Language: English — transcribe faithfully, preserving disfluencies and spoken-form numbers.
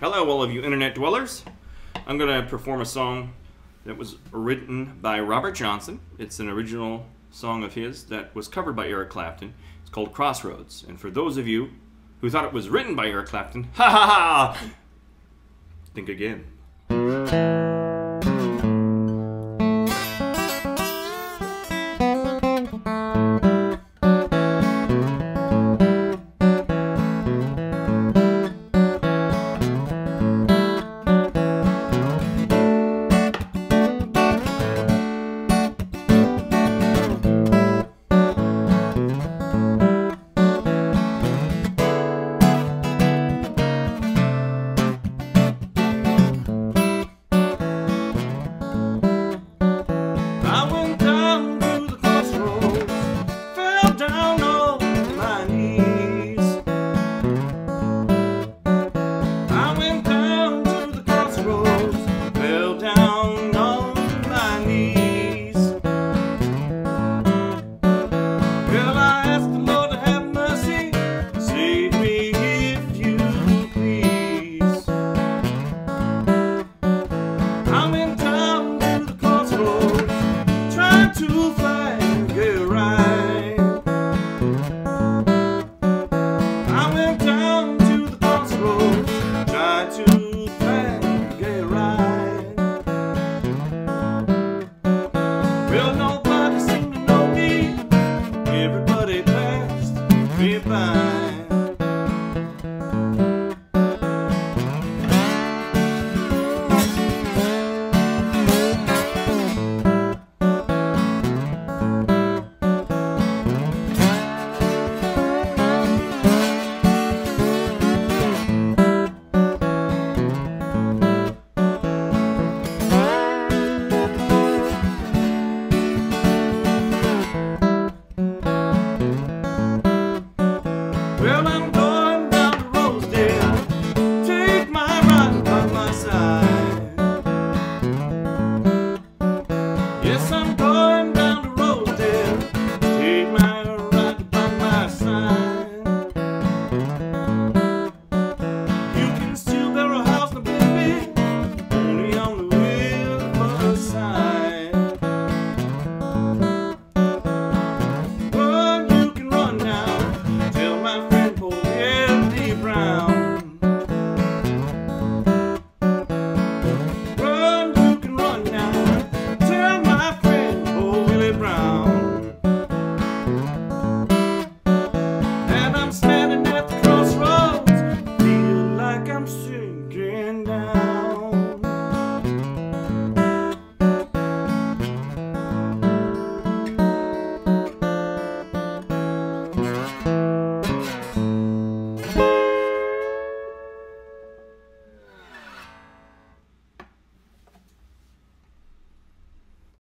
Hello, all of you internet dwellers. I'm going to perform a song that was written by Robert Johnson. It's an original song of his that was covered by Eric Clapton. It's called Crossroads. And for those of you who thought it was written by Eric Clapton, ha ha ha! Think again. Round.